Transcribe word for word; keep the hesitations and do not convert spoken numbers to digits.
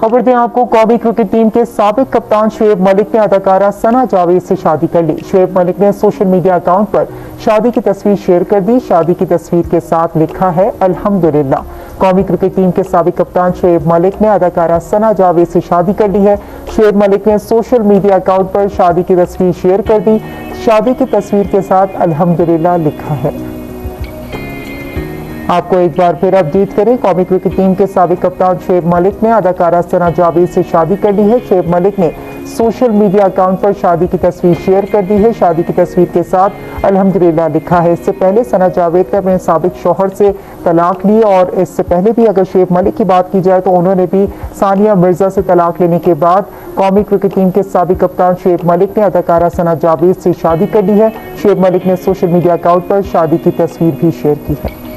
खबर दें आपको, कौमी क्रिकेट टीम के साबिक कप्तान शोएब मलिक ने अदाकारा सना जावेद से शादी कर ली। शोएब मलिक ने सोशल मीडिया अकाउंट पर शादी की तस्वीर शेयर कर दी। शादी की तस्वीर के साथ लिखा है अल्हम्दुलिल्लाह। कौमी क्रिकेट टीम के साबिक कप्तान शोएब मलिक ने अदाकारा सना जावेद से शादी कर ली है। शोएब मलिक ने सोशल मीडिया अकाउंट पर शादी की तस्वीर शेयर कर दी। शादी की तस्वीर के साथ अल्हम्दुलिल्लाह लिखा है। आपको एक बार फिर अपडेट करें, कौमी क्रिकेट टीम के साबिक कप्तान शोएब मलिक ने अदाकारा सना जावेद से शादी कर ली है। शोएब मलिक ने सोशल मीडिया अकाउंट पर शादी की तस्वीर शेयर कर दी है। शादी की तस्वीर के साथ अल्हम्दुलिल्लाह लिखा है। इससे पहले सना जावेद ने अपने साबिक शोहर से तलाक ली, और इससे पहले भी अगर शोएब मलिक की बात की जाए तो उन्होंने भी सानिया मिर्जा से तलाक लेने के बाद कौमी क्रिकेट टीम के साबिक कप्तान शोएब मलिक ने अदाकारा सना जावेद से शादी कर ली है। शोएब मलिक ने सोशल मीडिया अकाउंट पर शादी की तस्वीर भी शेयर की है।